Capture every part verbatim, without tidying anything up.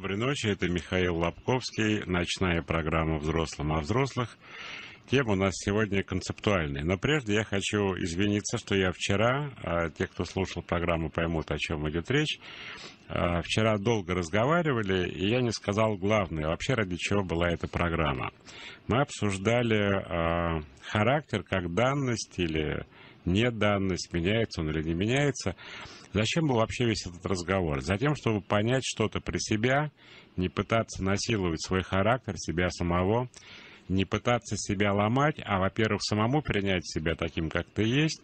Доброй ночи, это Михаил Лабковский, ночная программа «Взрослым о взрослых». Тема у нас сегодня концептуальная. Но прежде я хочу извиниться, что я вчера, а те, кто слушал программу, поймут, о чем идет речь, а вчера долго разговаривали, и я не сказал главное, вообще ради чего была эта программа. Мы обсуждали а, характер как данность или неданность, меняется он или не меняется. Зачем был вообще весь этот разговор? Затем, чтобы понять что-то про себя, не пытаться насиловать свой характер, себя самого, не пытаться себя ломать, а, во-первых, самому принять себя таким, как ты есть,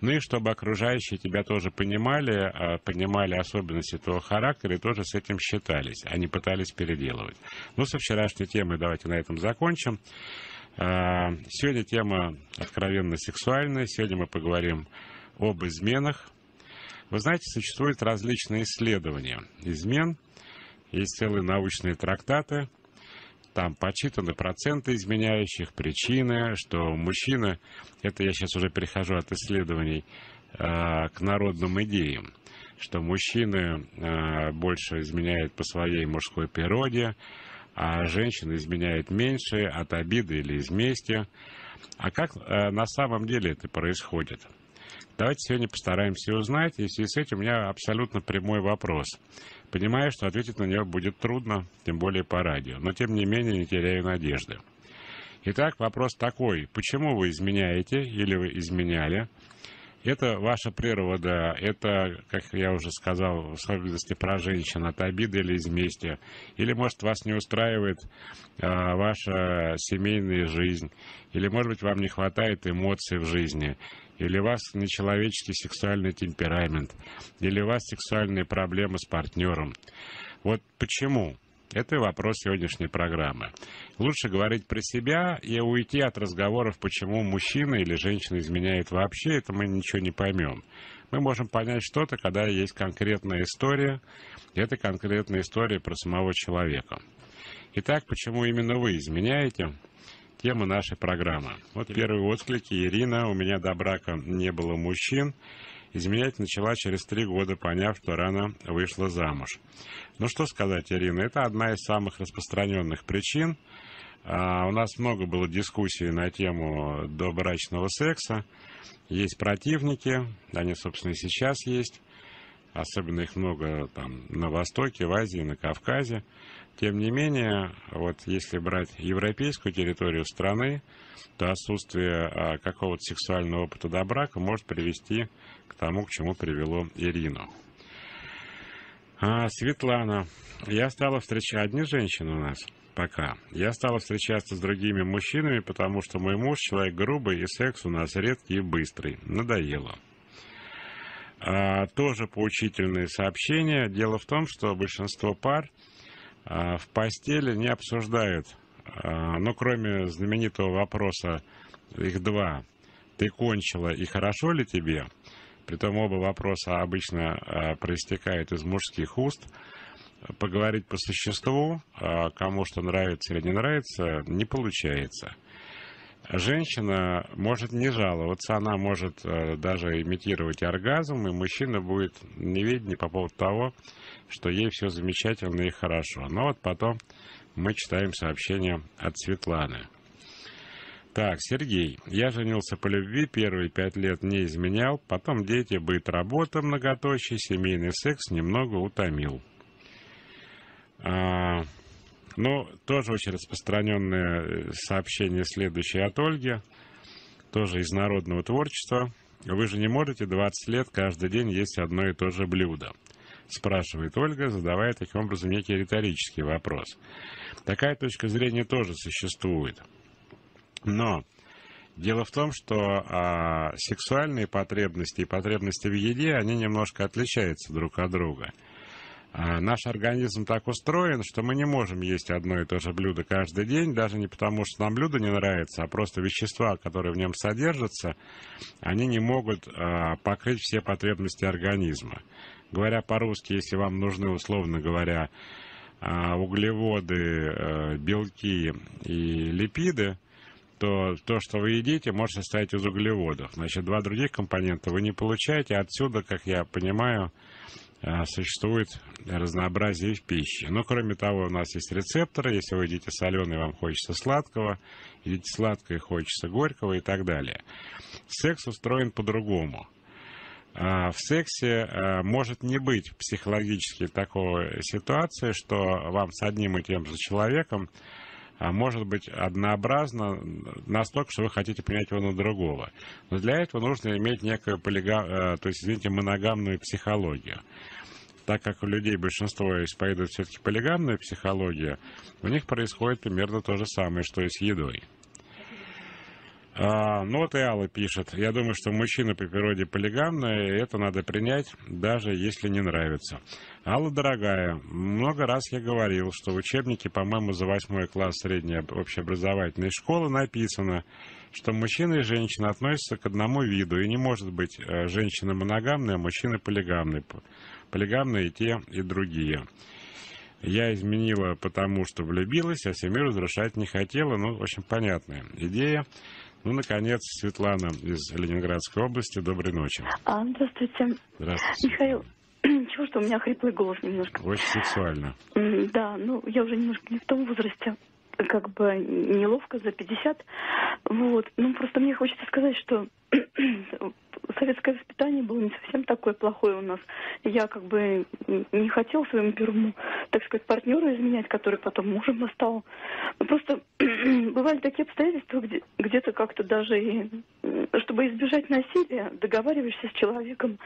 ну и чтобы окружающие тебя тоже понимали, понимали особенности твоего характера и тоже с этим считались, а не пытались переделывать. Ну, со вчерашней темой давайте на этом закончим. Сегодня тема откровенно сексуальная, сегодня мы поговорим об изменах. Вы знаете, существуют различные исследования измен, есть целые научные трактаты, там подсчитаны проценты изменяющих, причины, что мужчина, это я сейчас уже перехожу от исследований э, к народным идеям, что мужчины э, больше изменяют по своей мужской природе, а женщины изменяют меньше от обиды или из мести. А как э, на самом деле это происходит? Давайте сегодня постараемся узнать, и в связи с этим у меня абсолютно прямой вопрос. Понимаю, что ответить на него будет трудно, тем более по радио, но тем не менее не теряю надежды. Итак, вопрос такой: почему вы изменяете или вы изменяли? Это ваша природа, это, как я уже сказал, в особенности про женщин, от обиды или из мести, или, может, вас не устраивает э, ваша семейная жизнь, или, может быть, вам не хватает эмоций в жизни, или у вас нечеловеческий сексуальный темперамент, или у вас сексуальные проблемы с партнером. Вот почему? Это вопрос сегодняшней программы. Лучше говорить про себя и уйти от разговоров, почему мужчина или женщина изменяет вообще, это мы ничего не поймем. Мы можем понять что-то, когда есть конкретная история, и это конкретная история про самого человека. Итак, почему именно вы изменяете? Тема нашей программы. Вот первые отклики. Ирина, у меня до брака не было мужчин. Изменять начала через три года, поняв, что рано вышла замуж. Ну что сказать, Ирина, это одна из самых распространенных причин. А, у нас много было дискуссий на тему добрачного секса. Есть противники, они, собственно, и сейчас есть. Особенно их много там на Востоке, в Азии, на Кавказе. Тем не менее, вот если брать европейскую территорию страны, то отсутствие а, какого-то сексуального опыта до брака может привести к тому, к чему привело Ирину. А, Светлана. Я стала встречать... Одни женщины у нас пока. Я стала встречаться с другими мужчинами, потому что мой муж человек грубый, и секс у нас редкий и быстрый. Надоело. А, тоже поучительные сообщения. Дело в том, что большинство пар а, в постели не обсуждают, а, ну, кроме знаменитого вопроса, их два: «Ты кончила, и хорошо ли тебе?», притом оба вопроса обычно а, проистекают из мужских уст. Поговорить по существу, а, кому что нравится или не нравится, не получается. Женщина может не жаловаться, она может э, даже имитировать оргазм, и мужчина будет неведен по поводу того, что ей все замечательно и хорошо. Но вот потом мы читаем сообщение от Светланы. Так, Сергей. Я женился по любви, первые пять лет не изменял, потом дети, быт, работа, многоточие, семейный секс немного утомил. А... Ну, тоже очень распространенное сообщение следующее от Ольги, тоже из народного творчества. Вы же не можете двадцать лет каждый день есть одно и то же блюдо, спрашивает Ольга, задавая таким образом некий риторический вопрос. Такая точка зрения тоже существует. Но дело в том, что а, сексуальные потребности и потребности в еде, они немножко отличаются друг от друга. Наш организм так устроен, что мы не можем есть одно и то же блюдо каждый день, даже не потому, что нам блюдо не нравится, а просто вещества, которые в нем содержатся, они не могут а, покрыть все потребности организма. Говоря по-русски, если вам нужны, условно говоря, углеводы, белки и липиды, то то, что вы едите, может состоять из углеводов. Значит, два других компонента вы не получаете. Отсюда, как я понимаю, существует разнообразие в пище. Но, кроме того, у нас есть рецепторы. Если вы едите соленое, вам хочется сладкого. Едите сладкое, хочется горького и так далее. Секс устроен по-другому. В сексе может не быть психологически такой ситуации, что вам с одним и тем же человеком может быть однообразно настолько, что вы хотите принять его на другого. Но для этого нужно иметь некую полига... то есть, извините, моногамную психологию. Так как у людей большинство исповедует все-таки полигамную психологию, у них происходит примерно то же самое, что и с едой. А, ну вот и Алла пишет. Я думаю, что мужчина по природе полигамный, и это надо принять, даже если не нравится. Алла, дорогая, много раз я говорил, что в учебнике, по-моему, за восьмой класс средней общеобразовательной школы написано, что мужчина и женщина относятся к одному виду, и не может быть женщина моногамная, а мужчина полигамный. Полигамные и те, и другие. Я изменила, потому что влюбилась, а семью разрушать не хотела. Ну, очень понятная идея. Ну, наконец, Светлана из Ленинградской области. Доброй ночи. А, здравствуйте. Здравствуйте. Михаил, чего что у меня хриплый голос немножко. Очень сексуально. Да, ну, я уже немножко не в том возрасте. Как бы неловко, за пятьдесят. Вот. Ну, просто мне хочется сказать, что советское воспитание было не совсем такое плохое у нас. Я как бы не хотела своему первому, так сказать, партнеру изменять, который потом мужем стал. Просто бывали такие обстоятельства, где, где-то как-то даже, и, чтобы избежать насилия, договариваешься с человеком,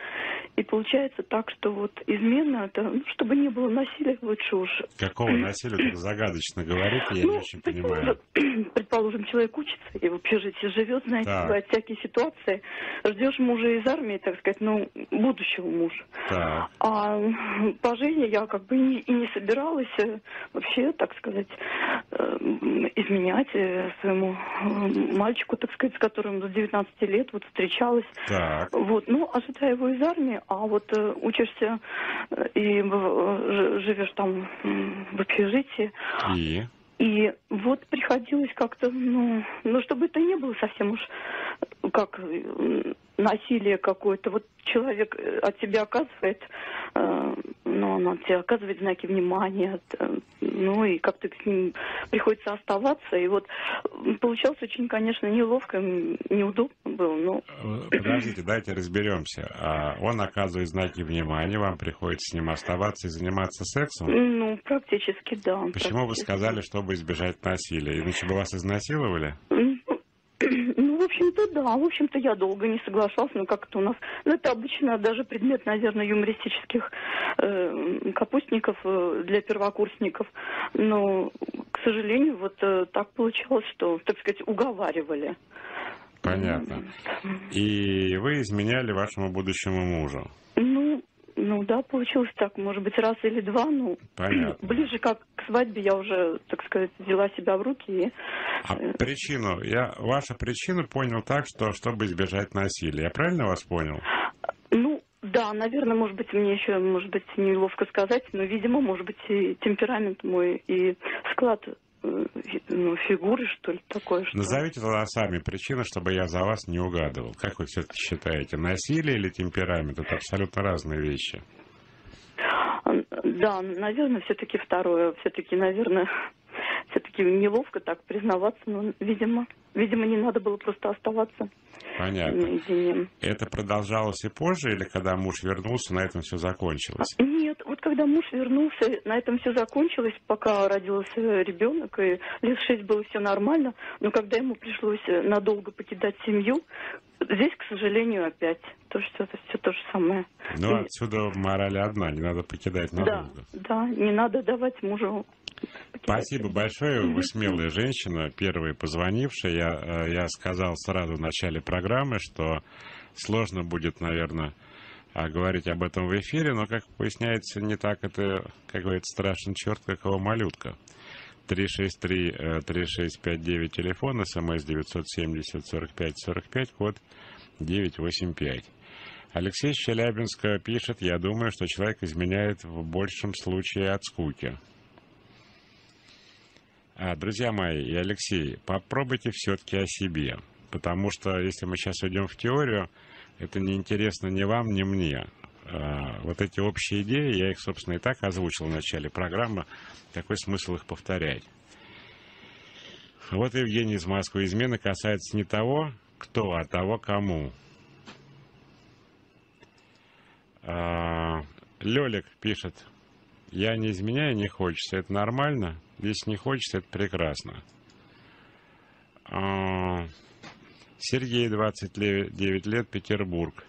и получается так, что вот измена, это, ну, чтобы не было насилия, лучше уж. Какого насилия? Так загадочно говорит, я ну, не очень понимаю. Предположим, человек учится, и в общежитии живет, знаете, бывают всякие ситуации. Ждешь мужа из армии, так сказать, ну, будущего мужа. Так. А по жизни я как бы и, и не собиралась вообще, так сказать, изменять своему мальчику, так сказать, с которым до девятнадцати лет вот встречалась. Так. Вот, ну, ожидая его из армии, а вот учишься и живешь там в общежитии. И... И вот приходилось как-то, ну, ну, чтобы это не было совсем уж как насилие какое-то. Вот человек от тебя оказывает, э, ну, он от тебя оказывает знаки внимания, э, ну, и как-то с ним приходится оставаться. И вот получалось очень, конечно, неловко, неудобно было, но... Подождите, дайте разберемся. Он оказывает знаки внимания, вам приходится с ним оставаться и заниматься сексом? Ну, практически, да. Почему практически. Вы сказали, чтобы избежать насилия? Иначе бы вас изнасиловали? Ну, в общем-то, да. В общем-то, я долго не соглашалась, но как-то у нас... Ну, это обычно даже предмет, наверное, юмористических э, капустников э, для первокурсников. Но, к сожалению, вот э, так получилось, что, так сказать, уговаривали. Понятно. И вы изменяли вашему будущему мужу? Ну... Ну да, получилось так, может быть, раз или два, ну, понятно. Ближе как к свадьбе я уже, так сказать, взяла себя в руки. И... А причину, я вашу причину понял так, что чтобы избежать насилия, я правильно вас понял? Ну, да, наверное, может быть, мне еще, может быть, неловко сказать, но, видимо, может быть, и темперамент мой, и склад... Ну, фигуры, что ли, такое, что... Назовите тогда сами причины, чтобы я за вас не угадывал. Как вы все-таки считаете, насилие или темперамент? Это абсолютно разные вещи. Да, наверное, все-таки второе. Все-таки, наверное, все-таки неловко так признаваться, но, видимо, видимо, не надо было просто оставаться. Понятно. Наедине. Это продолжалось и позже, или когда муж вернулся, на этом все закончилось? Нет, вот когда муж вернулся, на этом все закончилось, пока родился ребенок, и лет шесть было все нормально, но когда ему пришлось надолго покидать семью, здесь, к сожалению, опять то, что это все то же самое. Ну, и... отсюда мораль одна, не надо покидать надолго. Да, да, не надо давать мужу. Спасибо большое, вы смелая женщина, первая позвонившая. Я, я сказал сразу в начале программы, что сложно будет, наверное, говорить об этом в эфире, но, как поясняется, не так это, как говорится, страшен черт, как его малютка. три шесть три, три шесть пять девять, телефон, смс девятьсот семьдесят сорок пять сорок пять, код девять восемь пять. Алексей Челябинска пишет, я думаю, что человек изменяет в большем случае от скуки. А, друзья мои и Алексей, попробуйте все-таки о себе, потому что если мы сейчас уйдем в теорию, это неинтересно ни вам, ни мне. вот эти общие идеи, я их, собственно, и так озвучил в начале программы, какой смысл их повторять. Вот Евгений из Москвы. Измена касается не того, кто, а того, кому. Лёлик пишет: я не изменяю, не хочется. Это нормально. Если не хочется, это прекрасно. Сергей, двадцать девять лет, Петербург.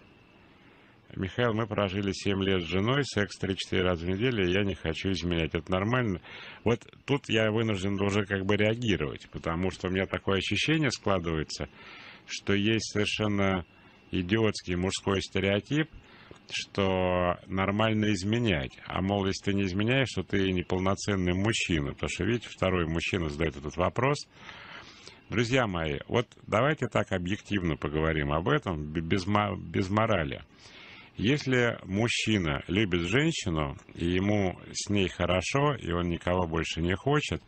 Михаил, мы прожили семь лет с женой, секс три-четыре раза в неделю, и я не хочу изменять. Это нормально. Вот тут я вынужден уже как бы реагировать, потому что у меня такое ощущение складывается, что есть совершенно идиотский мужской стереотип, что нормально изменять. А мол, если ты не изменяешь, то ты неполноценный мужчина. Потому что, видите, второй мужчина задает этот вопрос. Друзья мои, вот давайте так объективно поговорим об этом, без, без морали. Если мужчина любит женщину, и ему с ней хорошо, и он никого больше не хочет,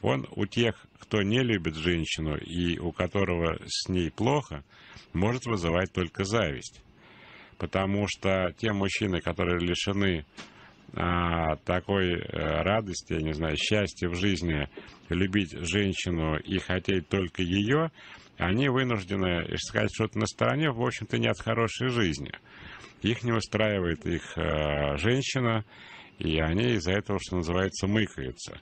он у тех, кто не любит женщину и у которого с ней плохо, может вызывать только зависть. Потому что те мужчины, которые лишены а, такой а, радости, я не знаю, счастья в жизни, любить женщину и хотеть только ее, они вынуждены искать что-то на стороне, в общем-то, не от хорошей жизни. Их не устраивает их э, женщина, и они из-за этого, что называется, мыкаются.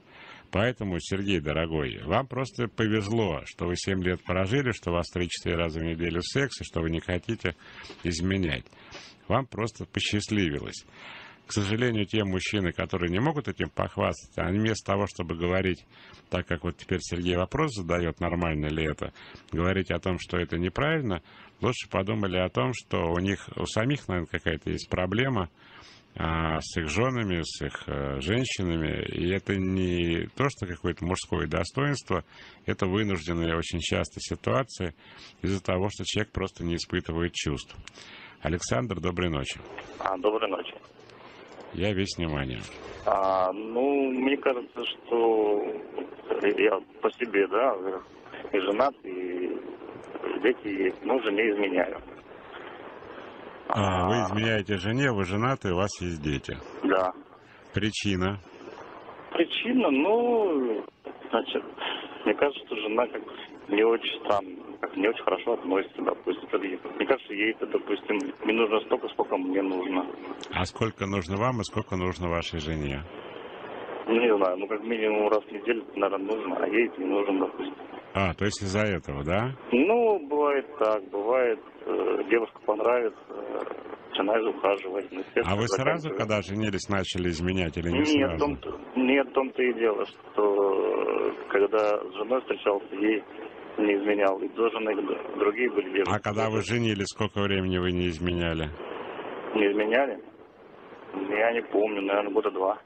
Поэтому, Сергей, дорогой, вам просто повезло, что вы семь лет прожили, что у вас три-четыре раза в неделю секс, и что вы не хотите изменять. Вам просто посчастливилось. К сожалению, те мужчины, которые не могут этим похвастаться, они вместо того, чтобы говорить, так как вот теперь Сергей вопрос задает, нормально ли это, говорить о том, что это неправильно, лучше подумали о том, что у них, у самих, наверное, какая-то есть проблема а, с их женами, с их а, женщинами, и это не то, что какое-то мужское достоинство, это вынужденные очень часто ситуации из-за того, что человек просто не испытывает чувств. Александр, доброй ночи. А, доброй ночи. Я весь внимание. А, ну, мне кажется, что я по себе, да, и женат, и дети есть, но жене изменяю. А, а, вы изменяете жене, вы женаты, у вас есть дети. Да. Причина? Причина, ну, значит, мне кажется, что жена как не очень странно, как не очень хорошо относится, допустим. Мне кажется, ей это, допустим, не нужно столько, сколько мне нужно. А сколько нужно вам и сколько нужно вашей жене? Не знаю, ну как минимум раз в неделю, наверное, нужно, а ей это не нужно, допустим. А, то есть из-за этого, да? Ну, бывает так, бывает, э, девушка понравится, э, начинаешь ухаживать. А вы сразу, заканчивает. Когда женились, начали изменять или не нет, сразу? Нет, в том-то и дело, что когда с женой встречался, ей не изменял, и до жены другие были девушки. А когда вы женились, сколько времени вы не изменяли? Не изменяли? Я не помню, наверное, года два.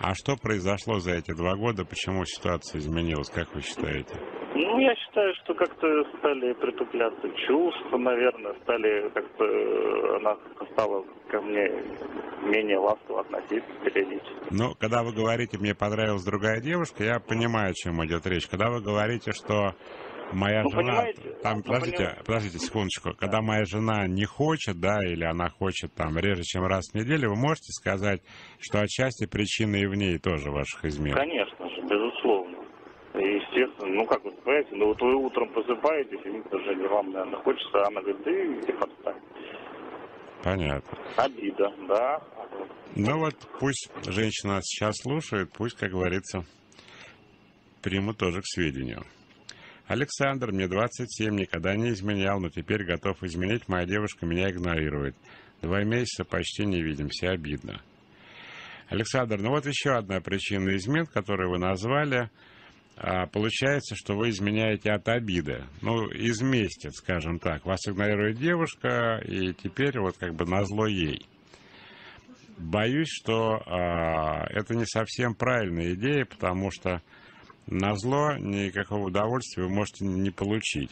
А что произошло за эти два года? Почему ситуация изменилась, как вы считаете? Ну, я считаю, что как-то стали притупляться чувства, наверное, стали как-то... Она стала ко мне менее ласково относиться, периодически. Ну, когда вы говорите, мне понравилась другая девушка, я понимаю, о чем идет речь. Когда вы говорите, что... Моя ну, жена, там, ну, подождите, понимаете? Подождите секундочку, когда моя жена не хочет, да, или она хочет там реже, чем раз в неделю, вы можете сказать, что отчасти причина и в ней тоже ваших измен? Конечно же, безусловно. Естественно, ну как вы понимаете, ну вот вы утром просыпаетесь, и даже не вам, наверное, хочется, а она говорит, ты иди подстань. Понятно. Обида, да. Ну вот, пусть женщина сейчас слушает, пусть, как говорится, примут тоже к сведению. Александр, мне двадцать семь, никогда не изменял, но теперь готов изменить. Моя девушка меня игнорирует. Два месяца почти не видимся, обидно. Александр, ну вот еще одна причина измен, которую вы назвали. Получается, что вы изменяете от обиды. Ну, из мести, скажем так. Вас игнорирует девушка, и теперь вот как бы назло ей. Боюсь, что это не совсем правильная идея, потому что назло никакого удовольствия вы можете не получить.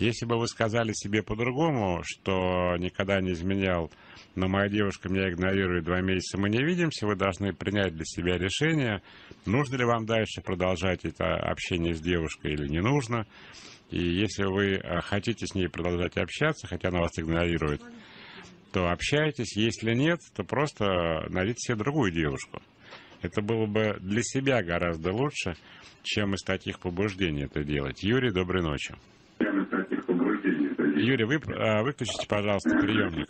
Если бы вы сказали себе по-другому, что никогда не изменял, но моя девушка меня игнорирует, два месяца мы не видимся, вы должны принять для себя решение, нужно ли вам дальше продолжать это общение с девушкой или не нужно. И если вы хотите с ней продолжать общаться, хотя она вас игнорирует, то общайтесь, если нет, то просто найдите себе другую девушку. Это было бы для себя гораздо лучше, чем из таких побуждений это делать. Юрий, доброй ночи. Юрий, вы выключите, пожалуйста, приемник.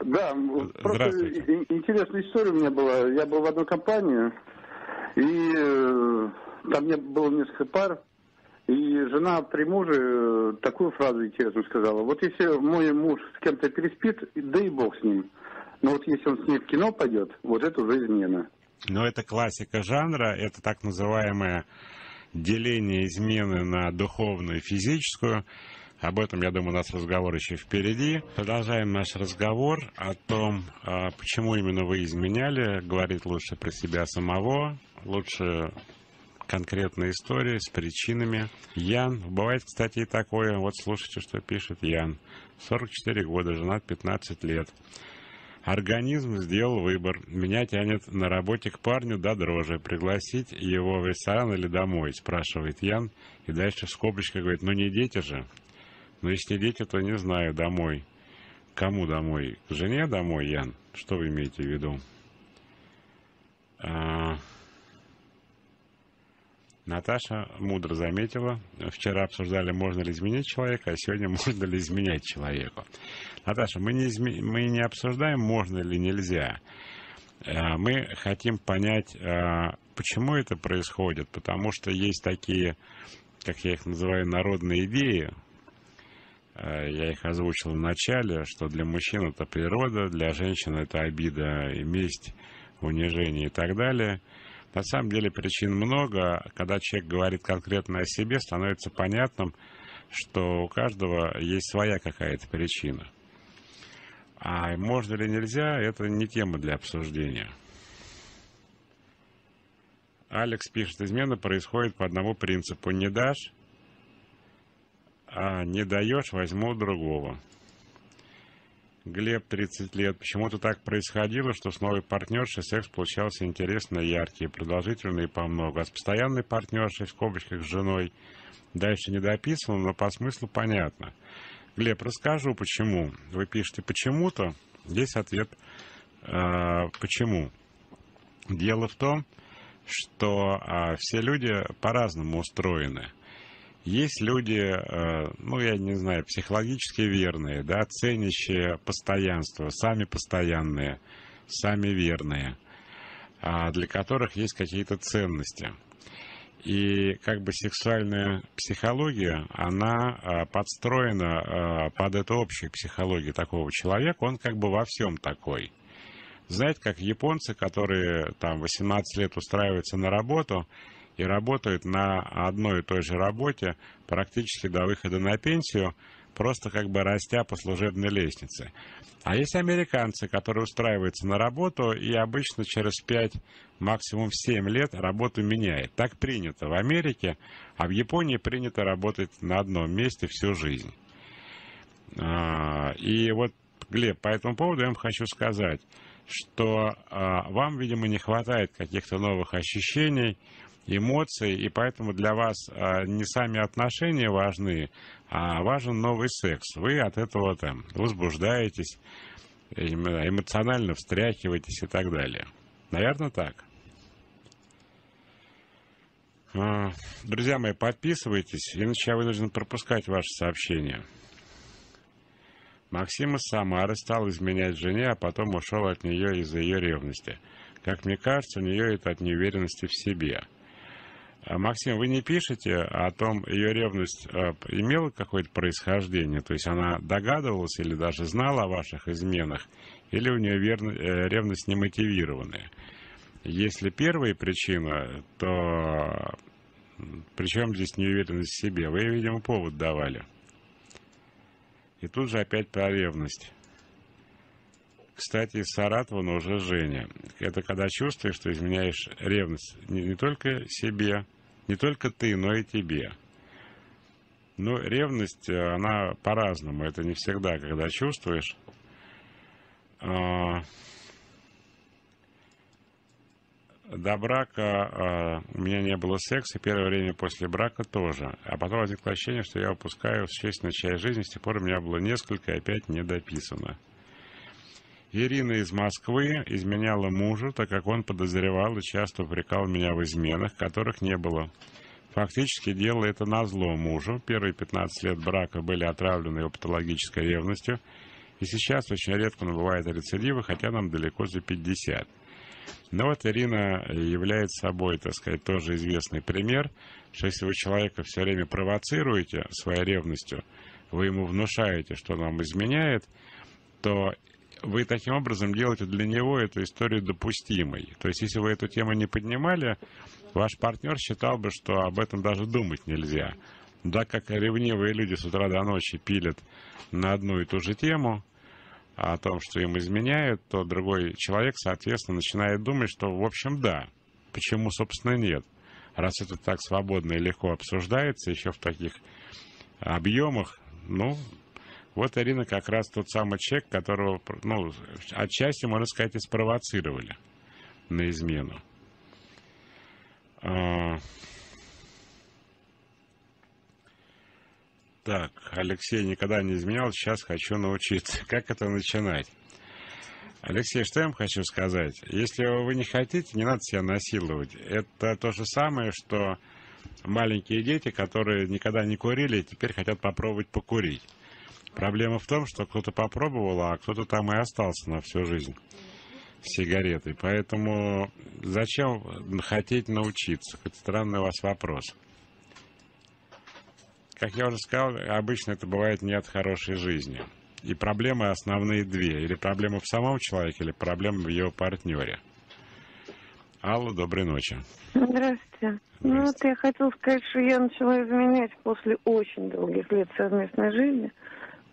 Да, просто интересная история у меня была. Я был в одной компании, и там мне было несколько пар. И жена при муже такую фразу интересную сказала. Вот если мой муж с кем-то переспит, да и бог с ним. Но вот если он с ней в кино пойдет, вот это уже измена. Но это классика жанра, это так называемое деление измены на духовную и физическую. Об этом, я думаю, у нас разговор еще впереди. Продолжаем наш разговор о том, почему именно вы изменяли. Говорить лучше про себя самого, лучше конкретная история с причинами. Ян, бывает, кстати, и такое. Вот слушайте, что пишет Ян. сорок четыре года, женат пятнадцать лет. Организм сделал выбор. Меня тянет на работе к парню до дрожи. Пригласить его в ресторан или домой, спрашивает Ян. И дальше в скобочках говорит, ну не дети же. Ну если не дети, то не знаю, домой. Кому домой? К жене домой, Ян? Что вы имеете в виду? А... Наташа мудро заметила, вчера обсуждали, можно ли изменить человека, а сегодня можно ли изменять человеку. Наташа, мы не, изме... мы не обсуждаем, можно или нельзя. Мы хотим понять, почему это происходит, потому что есть такие, как я их называю, народные идеи. Я их озвучил в начале, что для мужчин это природа, для женщин это обида и месть, унижение и так далее. На самом деле причин много. Когда человек говорит конкретно о себе, становится понятным, что у каждого есть своя какая-то причина. А можно ли нельзя, это не тема для обсуждения. Алекс пишет, измена происходит по одному принципу. Не дашь, а не даешь, возьму другого. Глеб, тридцать лет. Почему-то так происходило, что с новой партнершей секс получался интересный, яркий, продолжительный и помногу. А с постоянной партнершей, в скобочках, с женой, дальше не дописано, но по смыслу понятно. Глеб, расскажу, почему. Вы пишете «почему-то». Здесь ответ э, «почему». Дело в том, что э, все люди по-разному устроены. Есть люди, ну, я не знаю, психологически верные, да, ценящие постоянство, сами постоянные, сами верные, для которых есть какие-то ценности. И как бы сексуальная психология, она подстроена под эту общую психологию такого человека, он как бы во всем такой. Знаете, как японцы, которые там восемнадцать лет устраиваются на работу, и работают на одной и той же работе практически до выхода на пенсию, просто как бы растя по служебной лестнице. А есть американцы, которые устраиваются на работу и обычно через пять, максимум семь лет работу меняют. Так принято в Америке, а в Японии принято работать на одном месте всю жизнь. И вот, Глеб, по этому поводу я вам хочу сказать, что вам, видимо, не хватает каких-то новых ощущений, эмоций, и поэтому для вас а, не сами отношения важны, а важен новый секс. Вы от этого там возбуждаетесь, эмоционально встряхиваетесь и так далее. Наверное, так. А, друзья мои, подписывайтесь, иначе я вынужден пропускать ваши сообщения. Максим из Самары стал изменять жене, а потом ушел от нее из-за ее ревности. Как мне кажется, у нее это от неуверенности в себе. Максим, вы не пишете о том, ее ревность имела какое-то происхождение? То есть она догадывалась или даже знала о ваших изменах? Или у нее ревность немотивированная? Если первая причина, то при чем здесь неуверенность в себе? Вы, видимо, повод давали. И тут же опять про ревность. Кстати, из Саратова, но уже Женя. Это когда чувствуешь, что изменяешь ревность не, не только себе, не только ты, но и тебе. Но ревность, она по-разному. Это не всегда, когда чувствуешь. А... До брака э, у меня не было секса, первое время после брака тоже. А потом возникло ощущение, что я упускаю существенную часть жизни, с тех пор у меня было несколько и опять не дописано. Ирина из Москвы изменяла мужу, так как он подозревал и часто упрекал меня в изменах, которых не было. Фактически делала это назло мужу. Первые пятнадцать лет брака были отравлены его патологической ревностью. И сейчас очень редко бывает рецидивы, хотя нам далеко за пятьдесят. Но вот Ирина является собой, так сказать, тоже известный пример, что если вы человека все время провоцируете своей ревностью, вы ему внушаете, что он вам изменяет, то вы таким образом делаете для него эту историю допустимой. То есть, если вы эту тему не поднимали, ваш партнер считал бы, что об этом даже думать нельзя. Да, как ревнивые люди с утра до ночи пилят на одну и ту же тему, о том, что им изменяет, то другой человек, соответственно, начинает думать, что, в общем, да. Почему, собственно, нет? Раз это так свободно и легко обсуждается, еще в таких объемах, ну, вот Ирина как раз тот самый человек, которого, ну, отчасти, можно сказать, и спровоцировали на измену. А... Так, Алексей никогда не изменял, сейчас хочу научиться. Как это начинать? Алексей, что я вам хочу сказать? Если вы не хотите, не надо себя насиловать. Это то же самое, что маленькие дети, которые никогда не курили, теперь хотят попробовать покурить. Проблема в том, что кто-то попробовал, а кто-то там и остался на всю жизнь с сигаретой. Поэтому зачем хотеть научиться? Какой-то странный у вас вопрос. Как я уже сказал, обычно это бывает не от хорошей жизни. И проблемы основные две. Или проблемы в самом человеке, или проблемы в его партнере. Алла, доброй ночи. Здравствуйте. Здравствуйте. Ну вот я хотела сказать, что я начала изменять после очень долгих лет совместной жизни.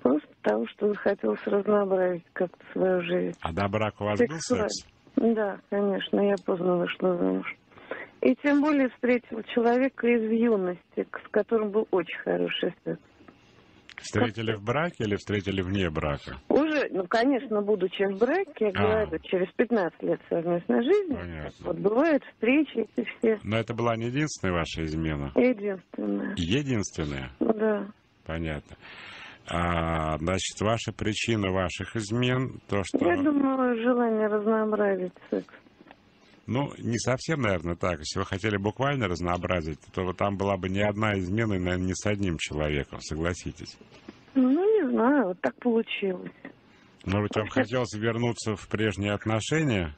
Просто потому, что захотелось разнообразить как-то свою жизнь. А до брака у вас был секс? Да, конечно. Я поздно вышла замуж. И тем более встретил человека из юности, с которым был очень хороший секс. Встретили в браке или встретили вне брака? Уже, ну, конечно, будучи в браке, я говорю, а. через пятнадцать лет совместной жизни. Понятно. Вот бывают встречи и все. Но это была не единственная ваша измена? Единственная. Единственная? Да. Понятно. А, значит, ваша причина ваших измен, то, что... Я думала, желание разнообразить секс. Ну, не совсем, наверное, так. Если вы хотели буквально разнообразить, то там была бы не одна измена, наверное, не с одним человеком, согласитесь. Ну, не знаю, вот так получилось. Может быть, вам хотелось вернуться в прежние отношения?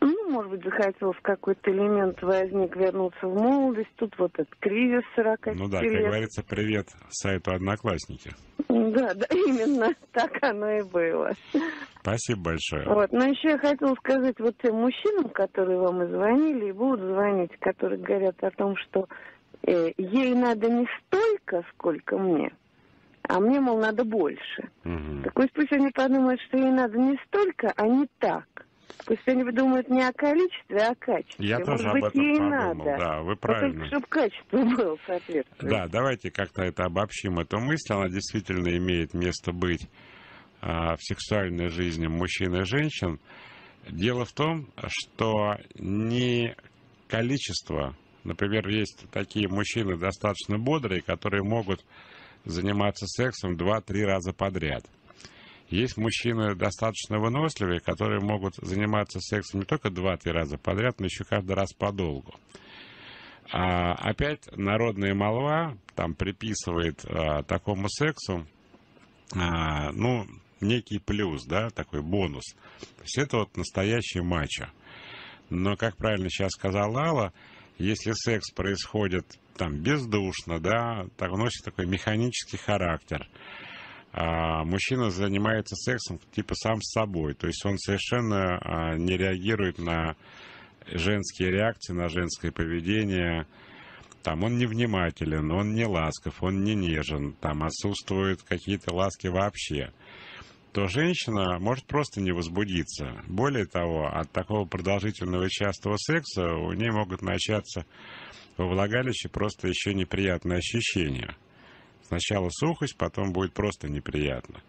Ну, может быть, захотелось какой-то элемент возник, вернуться в молодость. Тут вот этот кризис сорок лет. Ну да, как говорится, привет сайту «Одноклассники». Да, да, именно так оно и было. Спасибо большое. Вот, но еще я хотела сказать вот тем мужчинам, которые вам и звонили, и будут звонить, которые говорят о том, что э, ей надо не столько, сколько мне, а мне, мол, надо больше. Угу. Так пусть, пусть они подумают, что ей надо не столько, а не так. Пусть они думают не о количестве, а о качестве. Я Может тоже быть, об этом ей подумал, надо. Да, вы правильно. Чтобы качество было соответственно. Да, давайте как-то это обобщим, эту мысль. Она действительно имеет место быть в сексуальной жизни мужчин и женщин. Дело в том, что не количество. Например, есть такие мужчины достаточно бодрые, которые могут заниматься сексом два-три раза подряд. Есть мужчины достаточно выносливые, которые могут заниматься сексом не только два-три раза подряд, но еще каждый раз подолгу. А опять народная молва там приписывает а, такому сексу а, ну, некий плюс, да, такой бонус. То есть это вот настоящий мачо. Но, как правильно сейчас сказала Алла, если секс происходит там бездушно, да, так носит такой механический характер. А мужчина занимается сексом типа сам с собой, то есть он совершенно а, не реагирует на женские реакции, на женское поведение, там он невнимателен, он не ласков, он не нежен, там отсутствуют какие-то ласки вообще, то женщина может просто не возбудиться. Более того, от такого продолжительного и частого секса у нее могут начаться во влагалище просто еще неприятные ощущения. Сначала сухость, потом будет просто неприятно.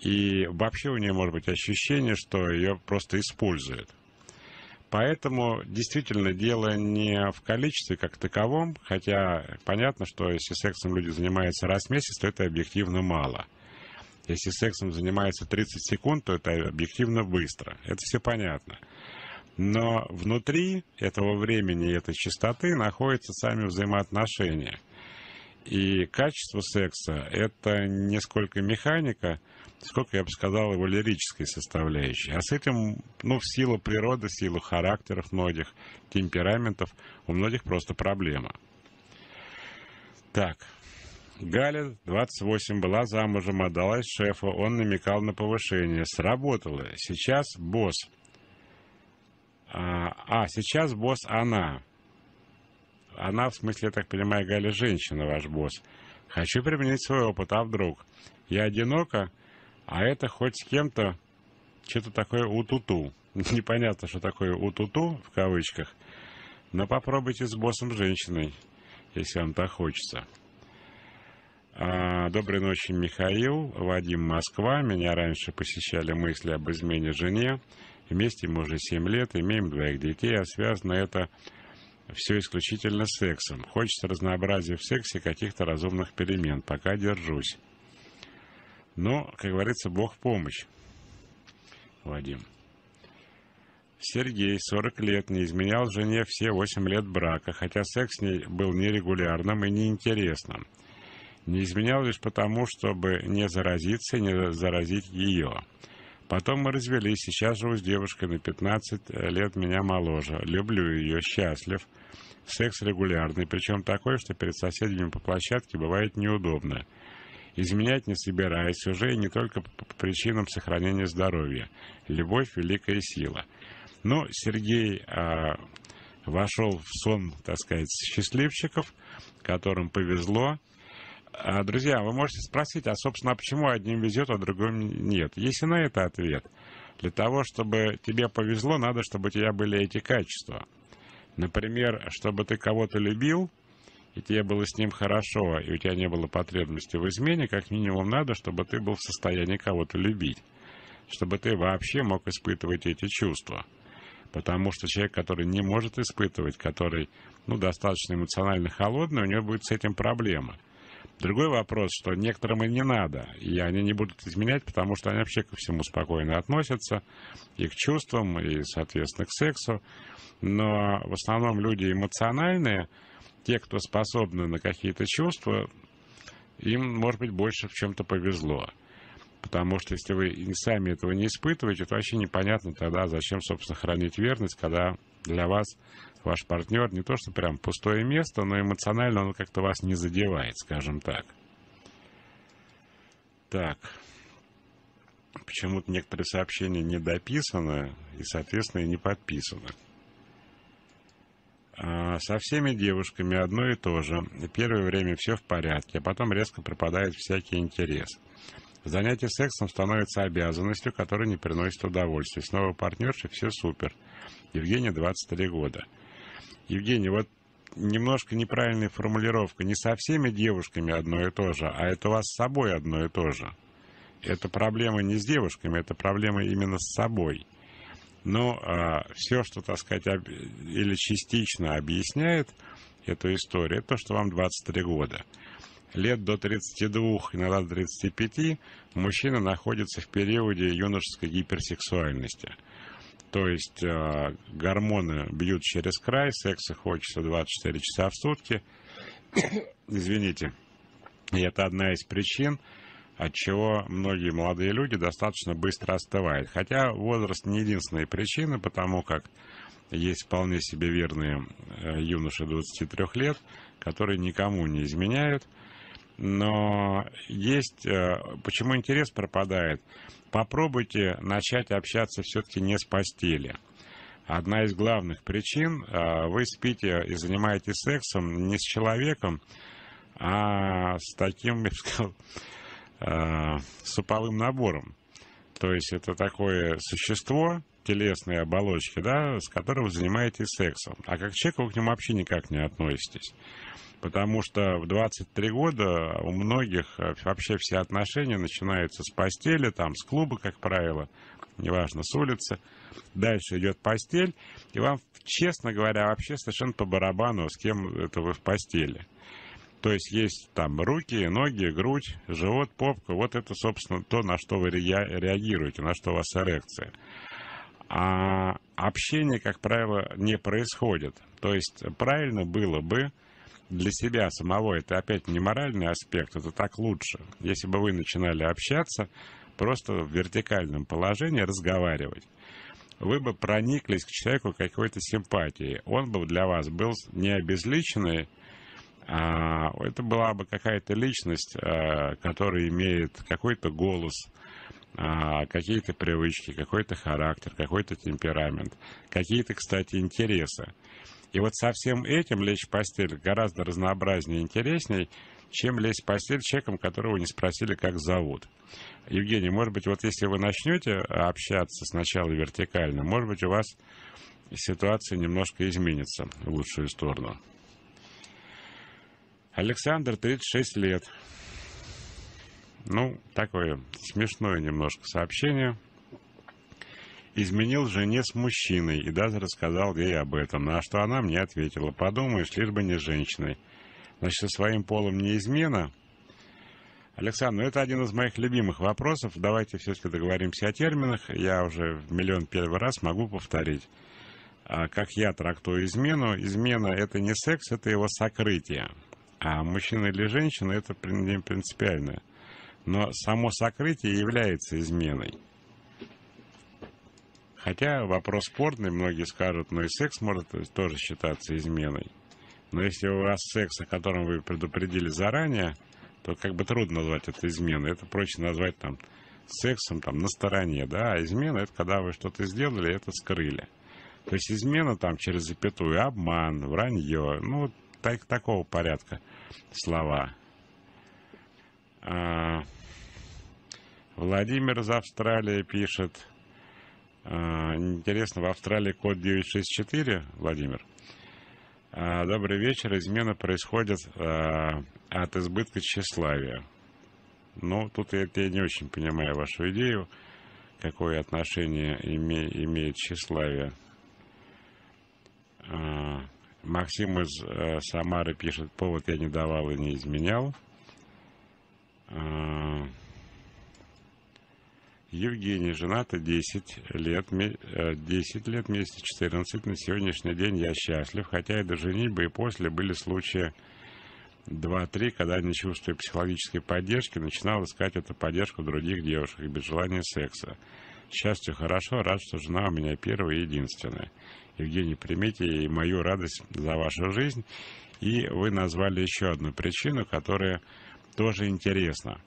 И вообще у нее может быть ощущение, что ее просто используют. Поэтому действительно дело не в количестве как таковом, хотя понятно, что если сексом люди занимаются раз в месяц, то это объективно мало. Если сексом занимаются тридцать секунд, то это объективно быстро. Это все понятно. Но внутри этого времени и этой частоты находятся сами взаимоотношения. И качество секса – это не сколько механика, сколько, я бы сказал, его лирической составляющей. А с этим, ну, в силу природы, в силу характеров многих, темпераментов, у многих просто проблема. Так. Галя, двадцать восемь, была замужем, отдалась шефу, он намекал на повышение. Сработало. Сейчас босс. А, а сейчас босс она. Она, в смысле, я так понимаю, Галя, женщина, ваш босс. Хочу применить свой опыт, а вдруг? Я одинока, а это хоть с кем-то что-то такое у-ту-ту. Непонятно, что такое у-ту-ту, в кавычках. Но попробуйте с боссом женщиной, если вам так хочется. Доброй ночи, Михаил. Вадим, Москва. Меня раньше посещали мысли об измене жене. Вместе мы уже семь лет, имеем двоих детей, а связано это все исключительно с сексом. Хочется разнообразия в сексе, каких-то разумных перемен. Пока держусь. Но, как говорится, Бог в помощь. Вадим. Сергей, сорок лет, не изменял жене все восемь лет брака, хотя секс с ней был нерегулярным и неинтересным. Не изменял лишь потому, чтобы не заразиться и не заразить ее. Потом мы развелись, сейчас живу с девушкой на пятнадцать лет, меня моложе. Люблю ее, счастлив. Секс регулярный, причем такой, что перед соседями по площадке бывает неудобно. Изменять не собираюсь уже, и не только по причинам сохранения здоровья. Любовь – великая сила. Но Сергей а, вошел в сон, так сказать, счастливчиков, которым повезло. Друзья, вы можете спросить, а, собственно, почему одним везет, а другим нет? Есть и на это ответ. Для того, чтобы тебе повезло, надо, чтобы у тебя были эти качества. Например, чтобы ты кого-то любил, и тебе было с ним хорошо, и у тебя не было потребности в измене, как минимум надо, чтобы ты был в состоянии кого-то любить. Чтобы ты вообще мог испытывать эти чувства. Потому что человек, который не может испытывать, который, ну, достаточно эмоционально холодный, у него будет с этим проблема. Другой вопрос, что некоторым и не надо, и они не будут изменять, потому что они вообще ко всему спокойно относятся, и к чувствам, и, соответственно, к сексу. Но в основном люди эмоциональные, те, кто способны на какие-то чувства, им, может быть, больше в чем-то повезло. Потому что если вы сами этого не испытываете, то вообще непонятно тогда, зачем, собственно, хранить верность, когда для вас ваш партнер не то что прям пустое место, но эмоционально он как-то вас не задевает, скажем так. Так. Почему-то некоторые сообщения не дописаны и, соответственно, и не подписаны. Со всеми девушками одно и то же. Первое время все в порядке, а потом резко пропадает всякий интерес. Занятие сексом становится обязанностью, которая не приносит удовольствия. С новой партнершей все супер. Евгения, двадцать три года. Евгений, вот немножко неправильная формулировка. Не со всеми девушками одно и то же, а это у вас с собой одно и то же. Это проблема не с девушками, это проблема именно с собой. Но а, все, что, так сказать, об... или частично объясняет эту историю, это то, что вам двадцать три года. Лет до тридцати двух, иногда до тридцати пяти, мужчина находится в периоде юношеской гиперсексуальности. То есть э, гормоны бьют через край, секса хочется двадцать четыре часа в сутки. Извините. И это одна из причин, отчего многие молодые люди достаточно быстро остывают. Хотя возраст не единственная причина, потому как есть вполне себе верные э, юноши двадцати трёх лет, которые никому не изменяют. Но есть... Почему интерес пропадает? Попробуйте начать общаться все-таки не с постели. Одна из главных причин. Вы спите и занимаетесь сексом не с человеком, а с таким, я бы сказал, суповым набором. То есть это такое существо, телесные оболочки, да, с которым вы занимаетесь сексом. А как человек вы к нему вообще никак не относитесь. Потому что в двадцать три года у многих вообще все отношения начинаются с постели, там, с клуба, как правило, неважно, с улицы. Дальше идет постель, и вам, честно говоря, вообще совершенно по барабану, с кем это вы в постели. То есть есть там руки, ноги, грудь, живот, попка. Вот это, собственно, то, на что вы реагируете, на что у вас эрекция. А общение, как правило, не происходит. То есть правильно было бы для себя самого, это опять не моральный аспект, это так лучше. Если бы вы начинали общаться просто в вертикальном положении, разговаривать, вы бы прониклись к человеку какой-то симпатией. Он бы для вас был не обезличенный, а это была бы какая-то личность, которая имеет какой-то голос, какие-то привычки, какой-то характер, какой-то темперамент, какие-то, кстати, интересы. И вот со всем этим лечь в постель гораздо разнообразнее и интересней, чем лезть в постель человеком, которого не спросили, как зовут. Евгений, может быть, вот если вы начнете общаться сначала вертикально, может быть, у вас ситуация немножко изменится в лучшую сторону. Александр, тридцать шесть лет. Ну, такое смешное немножко сообщение. Изменил жене с мужчиной и даже рассказал ей об этом, на что она мне ответила: подумаешь, лишь бы не женщиной. Значит, со своим полом не измена. Александр, ну это один из моих любимых вопросов. Давайте все-таки договоримся о терминах. Я уже в миллион первый раз могу повторить, как я трактую измену. Измена — это не секс, это его сокрытие. А мужчина или женщина — это не принципиально. Но само сокрытие является изменой. Хотя вопрос спорный, многие скажут, ну и секс может тоже считаться изменой. Но если у вас секс, о котором вы предупредили заранее, то как бы трудно назвать это изменой. Это проще назвать там сексом там, на стороне, да, а измена — это когда вы что-то сделали, это скрыли. То есть измена там через запятую, обман, вранье, ну, так, такого порядка слова. А, Владимир из Австралии пишет. а, Интересно, в Австралии код девять шесть четыре, Владимир. а, Добрый вечер, измена происходит а, от избытка тщеславия. Ну, тут я, я не очень понимаю вашу идею, какое отношение име, имеет тщеславие. а, Максим из э, Самары пишет: повод я не давал и не изменял. А, Евгений, жената десять лет, десять лет, месяц четырнадцать. На сегодняшний день я счастлив, хотя и до женитьбы и после были случаи два-три, когда, не чувствуя психологической поддержки, начинал искать эту поддержку других девушек без желания секса. Счастью хорошо, рад, что жена у меня первая и единственная. Евгений, примите и мою радость за вашу жизнь. И вы назвали еще одну причину, которая тоже интересна.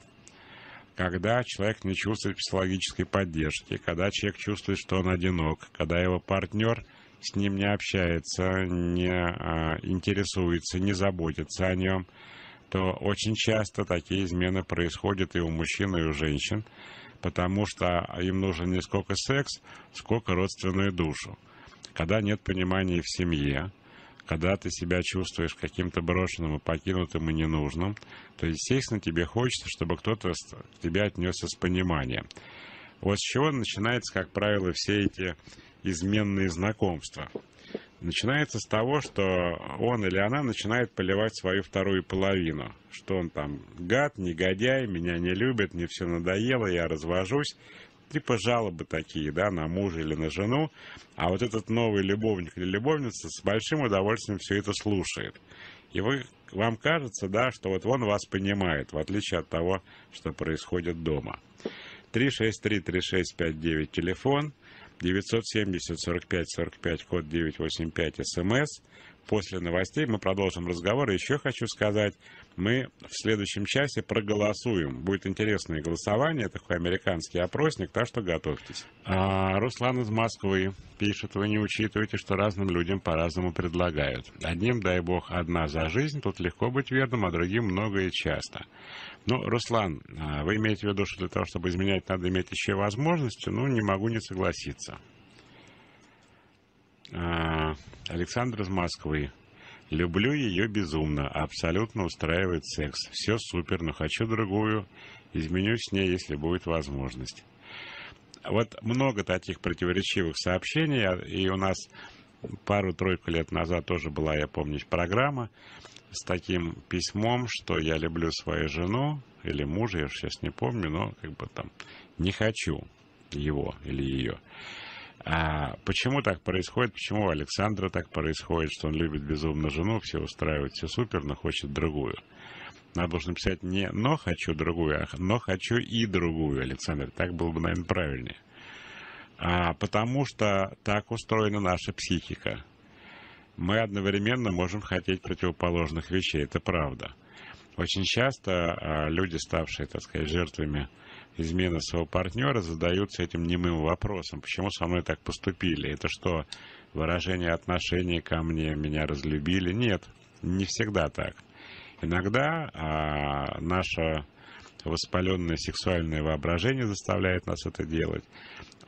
Когда человек не чувствует психологической поддержки, когда человек чувствует, что он одинок, когда его партнер с ним не общается, не а, интересуется, не заботится о нем, то очень часто такие измены происходят и у мужчин, и у женщин, потому что им нужен не сколько секс, сколько родственную душу. Когда нет понимания в семье, когда ты себя чувствуешь каким-то брошенным и покинутым и ненужным, то, естественно, тебе хочется, чтобы кто-то к тебе отнесся с пониманием. Вот с чего начинается, как правило, все эти изменные знакомства. Начинается с того, что он или она начинает поливать свою вторую половину. Что он там гад, негодяй, меня не любит, мне все надоело, я развожусь. Типа жалобы такие, да, на мужа или на жену. А вот этот новый любовник или любовница с большим удовольствием все это слушает. И вы, вам кажется, да, что вот он вас понимает, в отличие от того, что происходит дома. три шесть три, три шесть пять девять, телефон. девять семь ноль сорок пять сорок пять, код девять восемь пять, СМС. После новостей мы продолжим разговор. Еще хочу сказать, мы в следующем часе проголосуем. Будет интересное голосование, такой американский опросник, так что готовьтесь. А, Руслан из Москвы пишет: вы не учитываете, что разным людям по-разному предлагают. Одним, дай бог, одна за жизнь, тут легко быть верным, а другим много и часто. Ну, Руслан, вы имеете в виду, что для того, чтобы изменять, надо иметь еще возможности? Ну, не могу не согласиться. Александр из Москвы. Люблю ее безумно, абсолютно устраивает секс. Все супер, но хочу другую. Изменю с ней, если будет возможность. вот много таких противоречивых сообщений, и у нас пару-тройку лет назад тоже была, я помню, программа с таким письмом, что я люблю свою жену или мужа, я уж сейчас не помню, но как бы там не хочу его или ее. А почему так происходит, почему у Александра так происходит, что он любит безумно жену, все устраивает, все супер, но хочет другую? Надо было написать не «но хочу другую», а «но хочу и другую», Александр. Так было бы, наверное, правильнее. А потому что так устроена наша психика. Мы одновременно можем хотеть противоположных вещей, это правда. Очень часто люди, ставшие, так сказать, жертвами измены своего партнера, задаются этим немым вопросом. Почему со мной так поступили? Это что, выражение отношений ко мне, меня разлюбили? Нет, не всегда так. Иногда а, наше воспаленное сексуальное воображение заставляет нас это делать.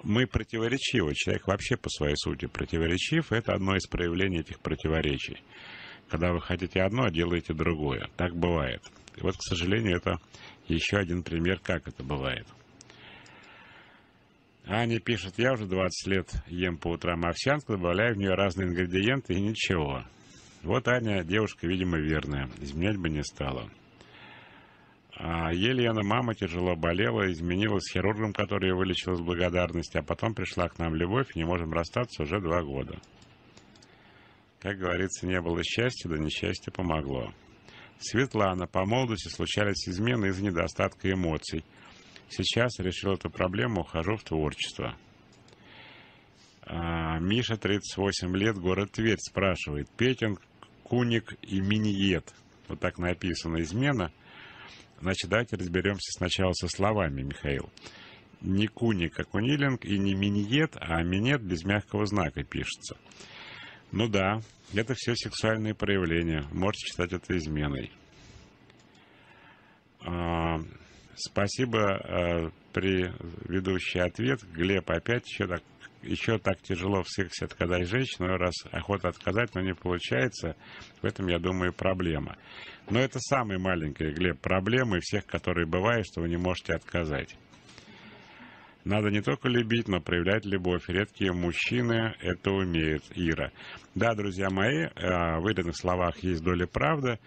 Мы противоречивы, человек вообще по своей сути противоречив, это одно из проявлений этих противоречий. Когда вы хотите одно, а делаете другое. Так бывает. И вот, к сожалению, это еще один пример, как это бывает. Аня пишет, я уже двадцать лет ем по утрам овсянку, добавляю в нее разные ингредиенты и ничего. Вот Аня, девушка, видимо, верная, изменять бы не стала. А Елена, мама, тяжело болела, изменилась с хирургом, который ее вылечил с благодарностью, а потом пришла к нам любовь, и не можем расстаться уже два года. Как говорится, не было счастья, да несчастье помогло. Светлана, по молодости случались измены из-за недостатка эмоций. Сейчас решил эту проблему, ухожу в творчество. А, Миша, тридцать восемь лет, город Тверь, спрашивает. Петинг, куник и миниет. Вот так написана измена. Значит, давайте разберемся сначала со словами, Михаил. Не куник, а кунилинг, и не миниет, а минет без мягкого знака пишется. Ну да, это все сексуальные проявления. Можете считать это изменой. А, спасибо, а, предыдущий ответ. Глеб, опять еще так, еще так тяжело в сексе отказать женщину. Раз охота отказать, но не получается. В этом, я думаю, проблема. Но это самая маленькая, Глеб, проблема из всех, которые бывают, что вы не можете отказать. Надо не только любить, но проявлять любовь. Редкие мужчины это умеют, Ира. Да, друзья мои, в иных словах есть доля правды.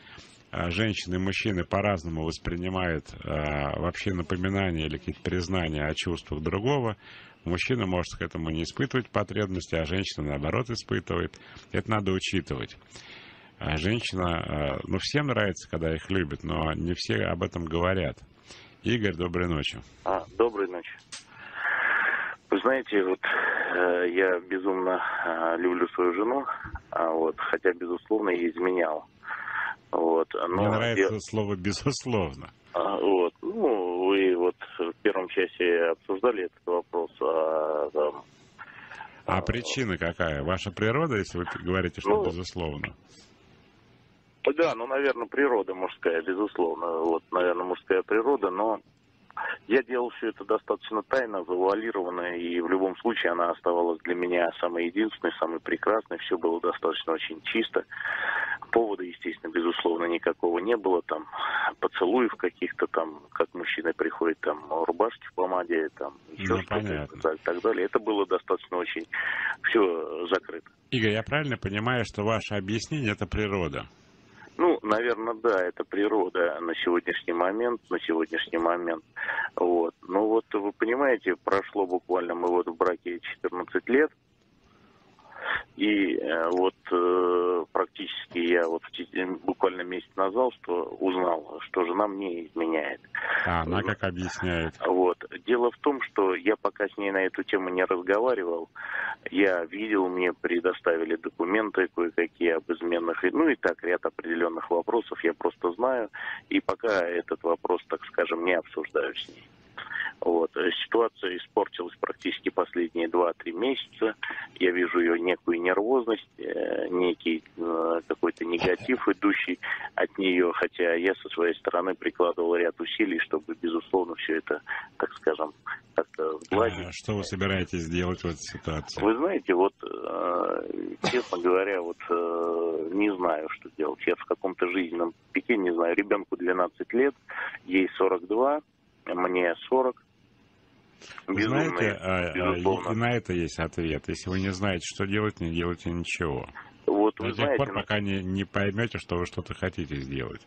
Женщины и мужчины по-разному воспринимают вообще напоминания или какие-то признания о чувствах другого. Мужчина может к этому не испытывать потребности, а женщина, наоборот, испытывает. Это надо учитывать. Женщина, ну, всем нравится, когда их любят, но не все об этом говорят. Игорь, доброй ночи. А, доброй ночи. Вы знаете, вот э, я безумно э, люблю свою жену, э, вот, хотя, безусловно, ей изменял. Вот, но мне нравится я... слово «безусловно». А, вот, ну, вы вот в первом часе обсуждали этот вопрос. А, там, а, а причина какая? Ваша природа, если вы говорите, что ну, «безусловно»? Да, ну, наверное, природа мужская, безусловно. Вот, наверное, мужская природа, но... Я делал все это достаточно тайно, завуалированно, и в любом случае она оставалась для меня самой единственной, самой прекрасной. Все было достаточно очень чисто. Повода, естественно, безусловно, никакого не было. Там поцелуев каких-то там, как мужчины приходят, там рубашки в помаде, там еще что-то и так далее. Это было достаточно очень все закрыто. Игорь, я правильно понимаю, что ваше объяснение – это природа? Ну, наверное, да, это природа на сегодняшний момент, на сегодняшний момент, вот. Но вот вы понимаете, прошло буквально, мы вот в браке четырнадцать лет, и вот э, практически я вот буквально месяц назад что узнал, что жена мне изменяет. А она как объясняет? Вот. Дело в том, что я пока с ней на эту тему не разговаривал. Я видел, мне предоставили документы кое-какие об изменах. Ну и так, ряд определенных вопросов я просто знаю. И пока этот вопрос, так скажем, не обсуждаю с ней. Вот. Ситуация испортилась практически последние два-три месяца. Я вижу ее некую нервозность, некий какой-то негатив, идущий от нее. Хотя я со своей стороны прикладывал ряд усилий, чтобы, безусловно, все это, так скажем, как-то сгладить. А что вы собираетесь делать в этой ситуации? Вы знаете, вот, честно говоря, вот не знаю, что делать. Я в каком-то жизненном пике, не знаю. Ребенку двенадцать лет, ей сорок два. Мне сорок, Безумно, безусловно. И на это есть ответ. Если вы не знаете, что делать, не делайте ничего. Вот, вы До тех знаете, пор, пока не, не поймете, что вы что-то хотите сделать.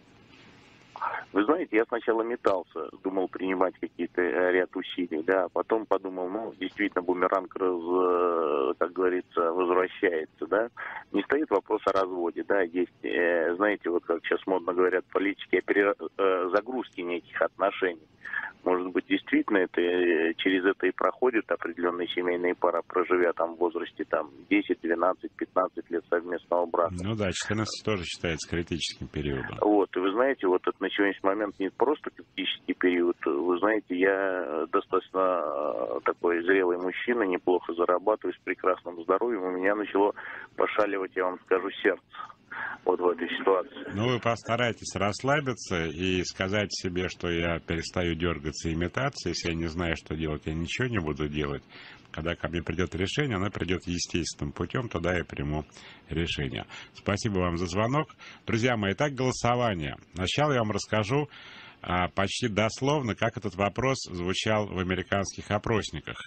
Вы знаете, я сначала метался, думал принимать какие-то ряд усилий, да, потом подумал, ну, действительно, бумеранг, раз, как говорится, возвращается, да, не стоит вопрос о разводе, да, есть, знаете, вот как сейчас модно говорят политики, о перезагрузке неких отношений. Может быть, действительно, это через это и проходят определенные семейные пары, проживя там в возрасте там десять, двенадцать, пятнадцать лет совместного брака. Ну да, четырнадцать тоже считается критическим периодом. Вот, и вы знаете, вот это началось момент не просто критический период. Вы знаете, я достаточно такой зрелый мужчина, неплохо зарабатываю, с прекрасным здоровьем. У меня начало пошаливать, я вам скажу, сердце вот в этой ситуации. Ну, вы постарайтесь расслабиться и сказать себе, что я перестаю дергаться и метаться. Если я не знаю, что делать, я ничего не буду делать. Когда ко мне придет решение, оно придет естественным путем, тогда я приму решение. Спасибо вам за звонок. Друзья мои, итак, голосование. Сначала я вам расскажу а, почти дословно, как этот вопрос звучал в американских опросниках.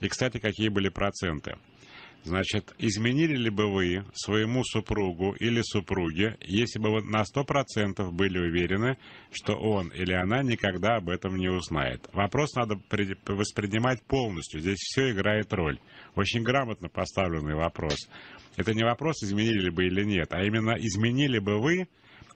И, кстати, какие были проценты. Значит, изменили ли бы вы своему супругу или супруге, если бы вы на сто процентов были уверены, что он или она никогда об этом не узнает? Вопрос надо воспринимать полностью. Здесь все играет роль. Очень грамотно поставленный вопрос. Это не вопрос, изменили ли бы или нет, а именно, изменили бы вы,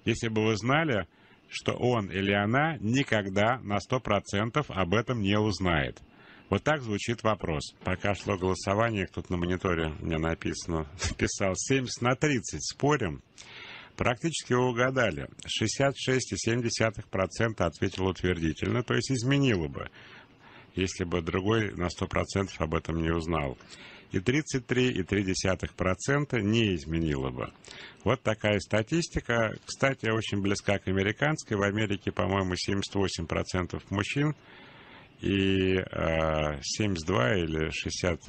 если бы вы знали, что он или она никогда на сто процентов об этом не узнает. Вот так звучит вопрос. Пока шло голосование, тут на мониторе мне написано, писал семьдесят на тридцать, спорим. Практически вы угадали. шестьдесят шесть целых семь десятых процента ответило утвердительно, то есть изменило бы, если бы другой на сто процентов об этом не узнал. И тридцать три целых три десятых процента не изменило бы. Вот такая статистика. Кстати, очень близка к американской. В Америке, по-моему, семьдесят восемь процентов мужчин и э, семьдесят два или шестьдесят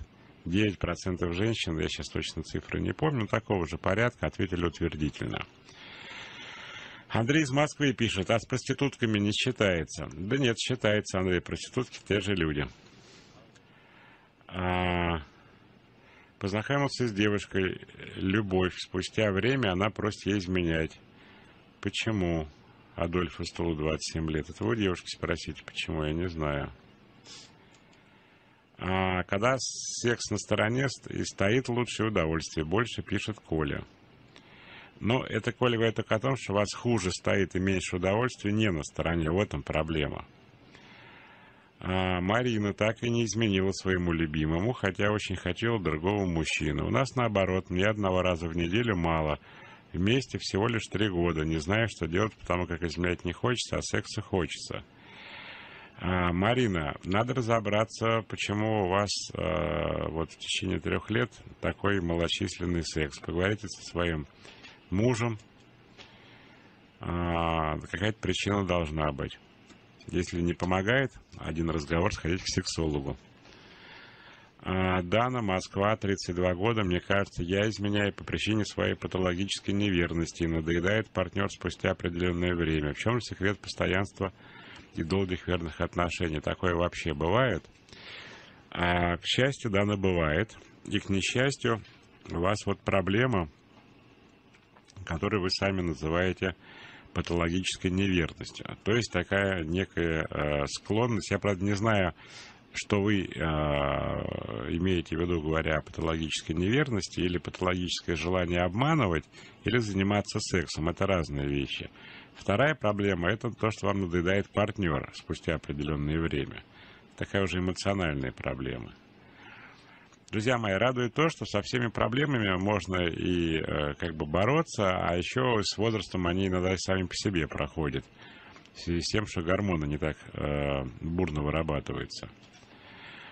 девять процентов женщин, я сейчас точно цифры не помню, такого же порядка ответили утвердительно. Андрей из Москвы пишет, а с проститутками не считается. Да нет, считается, Андрей, проститутки те же люди. А, познакомился с девушкой, любовь, спустя время она просит ей изменять. Почему? Адольф из Тулы, двадцать семь лет. Это вы, девушки, спросите, почему, я не знаю. А когда секс на стороне и стоит лучшее удовольствие, больше, пишет Коля. Но это, Коля, говорит только о том, что у вас хуже стоит и меньше удовольствия не на стороне. В этом проблема. А Марина так и не изменила своему любимому, хотя очень хотела другого мужчины. У нас наоборот, мне одного раза в неделю мало. Вместе всего лишь три года, не знаю, что делать, потому как изменять не хочется, а секса хочется. А, Марина, надо разобраться, почему у вас а, вот в течение трех лет такой малочисленный секс. Поговорите со своим мужем, а, какая-то причина должна быть. Если не помогает, один разговор, сходить к сексологу. Дана, Москва, тридцать два года. Мне кажется, я изменяю по причине своей патологической неверности и надоедает партнер спустя определенное время. В чем же секрет постоянства и долгих верных отношений? Такое вообще бывает? А, к счастью, Дана, бывает. И к несчастью, у вас вот проблема, которую вы сами называете патологической неверностью. То есть такая некая э, склонность. Я, правда, не знаю, что вы э, имеете в виду, говоря о патологической неверности, или патологическое желание обманывать, или заниматься сексом. Это разные вещи. Вторая проблема – это то, что вам надоедает партнер спустя определенное время. Такая уже эмоциональная проблема. Друзья мои, радует то, что со всеми проблемами можно и э, как бы бороться, а еще с возрастом они иногда и сами по себе проходят. В связи с тем, что гормоны не так э, бурно вырабатываются.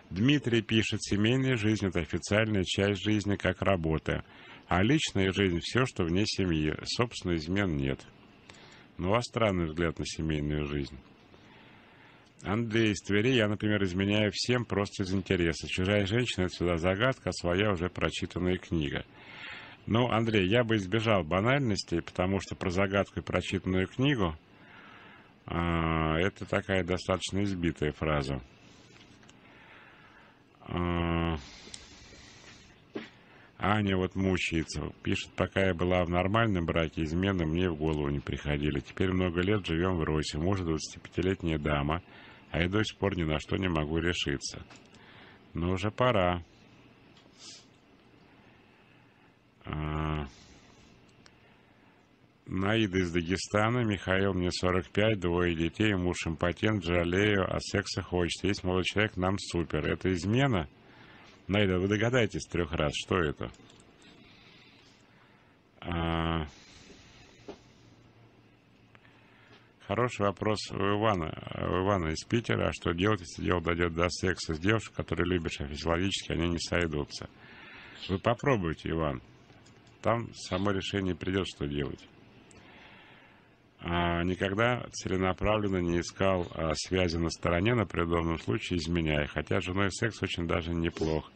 Дмитрий пишет, семейная жизнь – это официальная часть жизни, как работа. А личная жизнь – все, что вне семьи. Собственно, измен нет. Ну, а странный взгляд на семейную жизнь. Андрей из Твери, я, например, изменяю всем просто из интереса. Чужая женщина – это всегда загадка, а своя уже прочитанная книга. Ну, Андрей, я бы избежал банальностей, потому что про загадку и прочитанную книгу – это такая достаточно избитая фраза. Аня вот мучается, пишет, пока я была в нормальном браке, измены мне в голову не приходили. Теперь много лет живем в Росе, муж двадцатипятилетняя дама, а я до сих пор ни на что не могу решиться. Но уже пора. А... Наида из Дагестана, Михаил, мне сорок пять, двое детей, муж импотент, жалею, а секса хочется. Есть молодой человек, нам супер. Это измена? Найда, вы догадаетесь трех раз, что это? А... Хороший вопрос у Ивана. у Ивана из Питера. А что делать, если дело дойдет до секса с девушкой, которую любишь, а физиологически они не сойдутся? Вы попробуйте, Иван. Там само решение придет, что делать. А никогда целенаправленно не искал а, связи на стороне, на придуманном случае изменяя. Хотя с женой секс очень даже неплох.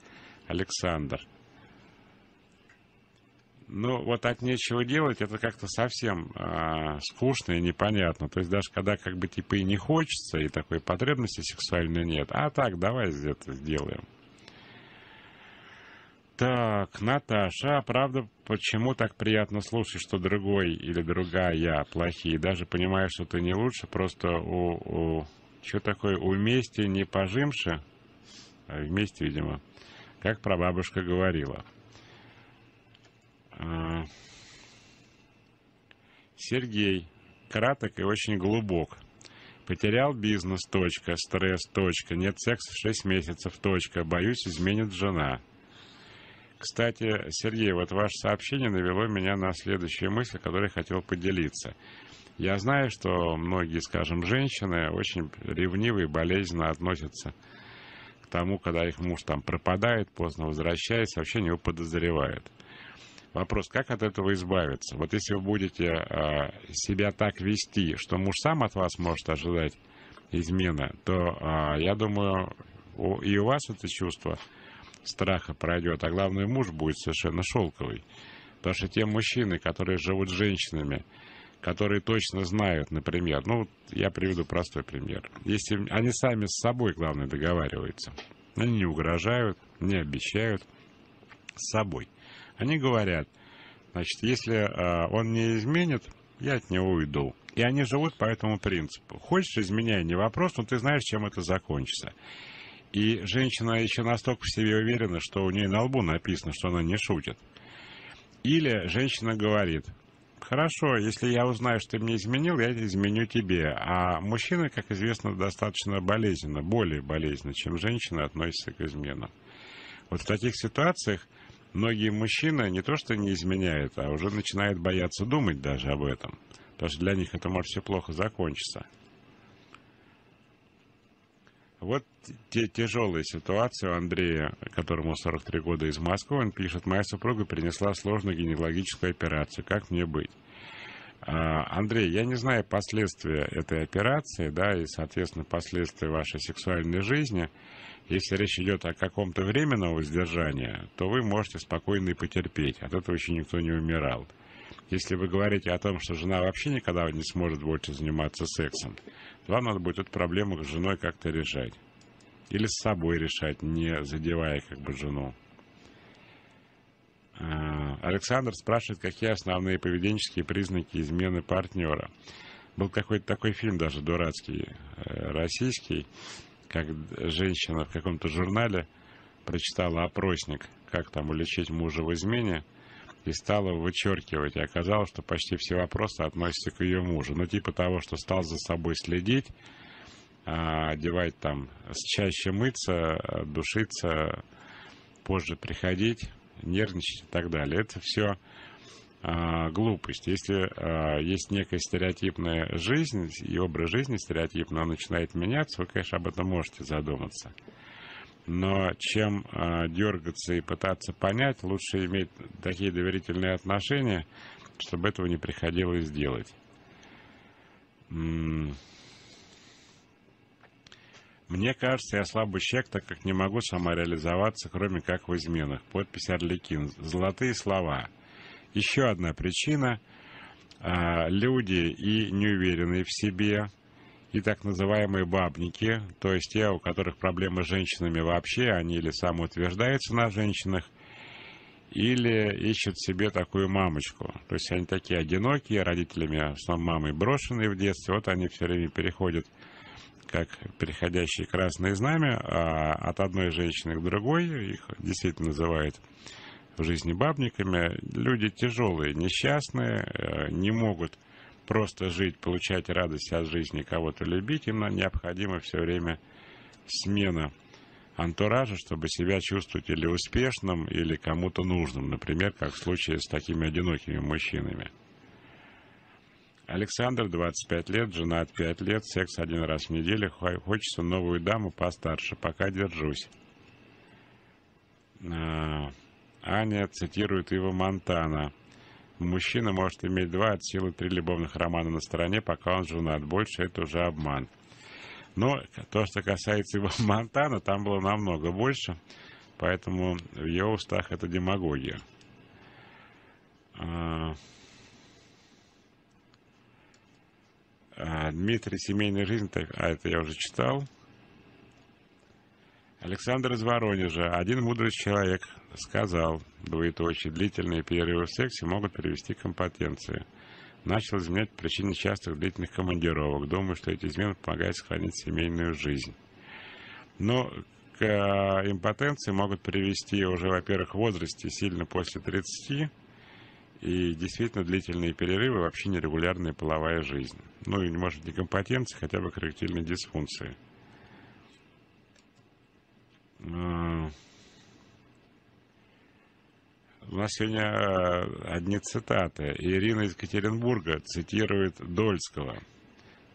Александр. Ну, вот от нечего делать, это как-то совсем а, скучно и непонятно. То есть даже когда как бы типа и не хочется, и такой потребности сексуальной нет. А так, давай это сделаем. Так, Наташа, а правда, почему так приятно слушать, что другой или другая плохие? Даже понимаешь, что ты не лучше, просто у... у... Что такое? Уместе не пожимше? А вместе, видимо. Как прабабушка говорила. А... Сергей, краток и очень глубок. Потерял бизнес, точка, стресс, точка, нет секса шесть месяцев, точка, боюсь, изменит жена. Кстати, Сергей, вот ваше сообщение навело меня на следующие мысли, которые я хотел поделиться. Я знаю, что многие, скажем, женщины очень ревнивые, болезненно относятся к тому, когда их муж там пропадает, поздно возвращается, вообще не его подозревает. Вопрос, как от этого избавиться? Вот если вы будете э, себя так вести, что муж сам от вас может ожидать измены, то, э, я думаю, у, и у вас это чувство страха пройдет, а главное, муж будет совершенно шелковый. Потому что те мужчины, которые живут с женщинами, которые точно знают, например, ну, я приведу простой пример. Если они сами с собой, главное, договариваются. Они не угрожают, не обещают, с собой. Они говорят, значит, если э, он не изменит, я от него уйду. И они живут по этому принципу. Хочешь, изменяй, не вопрос, но ты знаешь, чем это закончится. И женщина еще настолько в себе уверена, что у нее на лбу написано, что она не шутит. Или женщина говорит, хорошо, если я узнаю, что ты мне изменил, я изменю тебе. А мужчины, как известно, достаточно болезненно, более болезненно, чем женщины, относятся к изменам. Вот в таких ситуациях многие мужчины не то что не изменяют, а уже начинают бояться думать даже об этом. Потому что для них это может все плохо закончиться. Вот те тяжелые ситуации у Андрея, которому сорок три года, из Москвы. Он пишет, моя супруга перенесла сложную гинекологическую операцию. Как мне быть? А, Андрей, я не знаю последствия этой операции, да, и, соответственно, последствия вашей сексуальной жизни. Если речь идет о каком-то временном воздержании, то вы можете спокойно и потерпеть. От этого еще никто не умирал. Если вы говорите о том, что жена вообще никогда не сможет больше заниматься сексом, то вам надо будет эту проблему с женой как-то решать. Или с собой решать, не задевая как бы жену. Александр спрашивает, какие основные поведенческие признаки измены партнера. Был какой-то такой фильм даже дурацкий, российский, как женщина в каком-то журнале прочитала опросник, как там уличить мужа в измене. И стала вычеркивать. И оказалось, что почти все вопросы относятся к ее мужу. Ну, типа того, что стал за собой следить, одевать там, чаще мыться, душиться, позже приходить, нервничать и так далее. Это все а, глупость. Если а, есть некая стереотипная жизнь, и образ жизни стереотипный, он начинает меняться, вы, конечно, об этом можете задуматься. Но чем э, дергаться и пытаться понять, лучше иметь такие доверительные отношения, чтобы этого не приходилось делать. Мне кажется, я слабый человек, так как не могу самореализоваться, кроме как в изменах. Подпись Арлекин. Золотые слова. Еще одна причина. Э, люди и неуверенные в себе, и так называемые бабники, то есть те, у которых проблемы с женщинами вообще, они или самоутверждаются на женщинах, или ищут себе такую мамочку. То есть они такие одинокие, родителями, с мамой брошенные в детстве, вот они все время переходят, как переходящие красные знамя, от одной женщины к другой, их действительно называют в жизни бабниками. Люди тяжелые, несчастные, не могут просто жить, получать радость от жизни, кого-то любить, им необходима все время смена антуража, чтобы себя чувствовать или успешным, или кому-то нужным, например, как в случае с такими одинокими мужчинами. Александр, двадцать пять лет, женат пять лет, секс один раз в неделю, хочется новую даму постарше, пока держусь. Аня цитирует Ива Монтана. Мужчина может иметь два, от силы три любовных романа на стороне, пока он женат. Больше это уже обман. Но то, что касается Ива Монтана, там было намного больше, поэтому в ее устах это демагогия. Дмитрий, семейная жизнь, а это я уже читал. Александр из Воронежа. Один мудрый человек сказал, двоеточие, длительные перерывы в сексе могут привести к импотенции. Начал изменять по причине частых длительных командировок. Думаю, что эти измены помогают сохранить семейную жизнь. Но к импотенции могут привести уже, во-первых, в возрасте сильно после тридцати. И действительно длительные перерывы, вообще нерегулярная половая жизнь. Ну и, может, не к импотенции, хотя бы к эректильной дисфункции. У нас сегодня одни цитаты. Ирина из Екатеринбурга цитирует Дольского,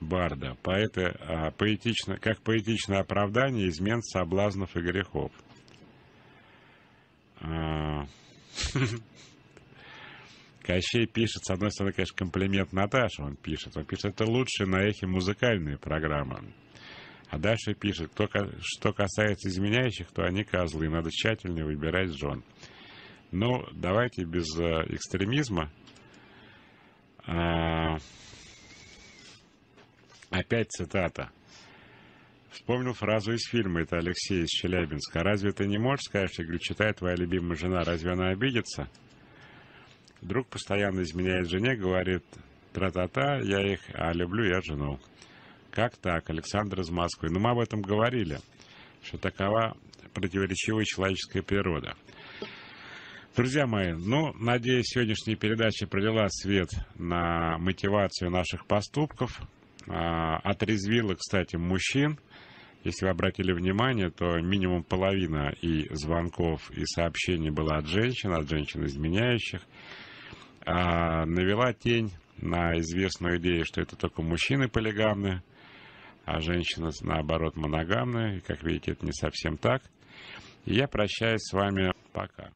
барда. Поэта, поэтично, как поэтичное оправдание измен, соблазнов и грехов. Кощей пишет, с одной стороны, конечно, комплимент Наташе, он пишет. Он пишет, это лучшая на Эхе музыкальная программа. А дальше пишет, кто, что касается изменяющих, то они козлы, надо тщательно выбирать жен. Ну, давайте без экстремизма. Опять цитата. Вспомнил фразу из фильма, это Алексей из Челябинска. «Разве ты не можешь сказать, что, говорю, читает твоя любимая жена, разве она обидится?» Друг постоянно изменяет жене, говорит, тра-та-та, я их, а люблю я жену. Как так, Александр из Москвы? Ну, мы об этом говорили, что такова противоречивая человеческая природа. Друзья мои, ну, надеюсь, сегодняшняя передача пролила свет на мотивацию наших поступков, отрезвила, кстати, мужчин. Если вы обратили внимание, то минимум половина и звонков, и сообщений была от женщин, от женщин изменяющих. А навела тень на известную идею, что это только мужчины полигамны, а женщины, наоборот, моногамны. И, как видите, это не совсем так. И я прощаюсь с вами. Пока.